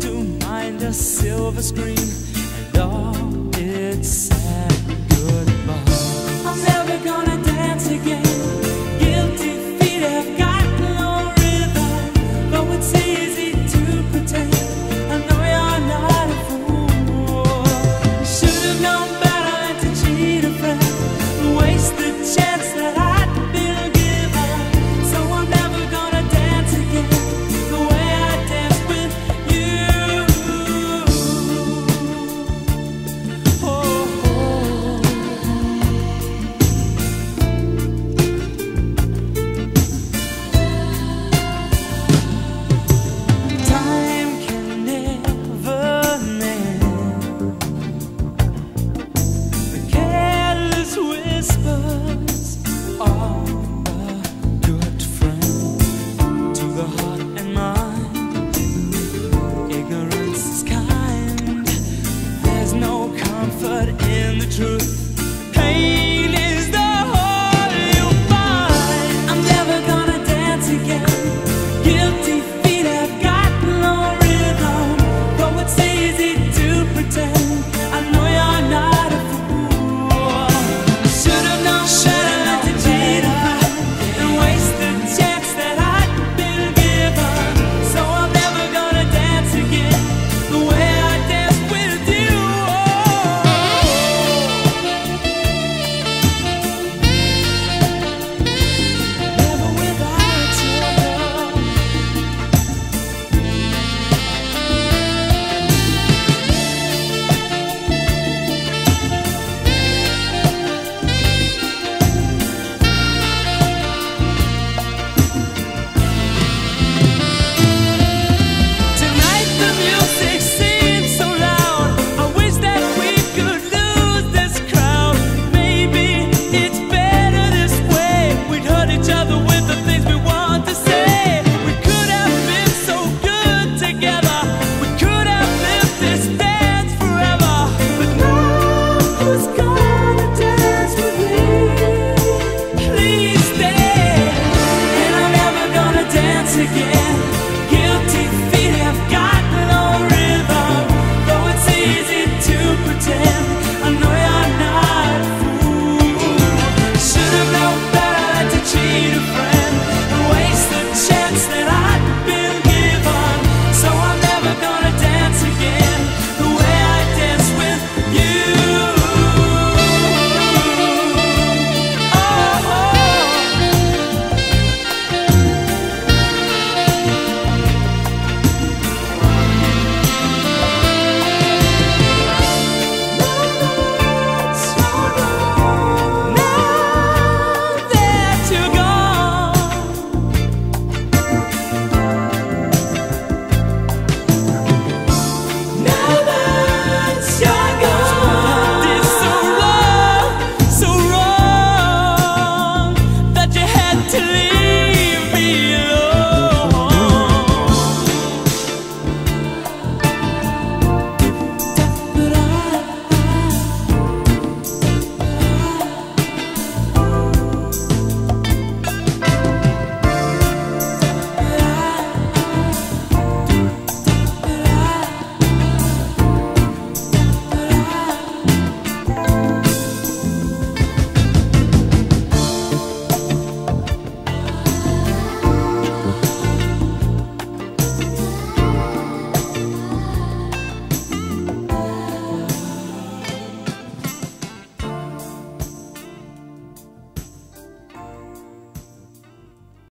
To mind a silver screen and all its sad.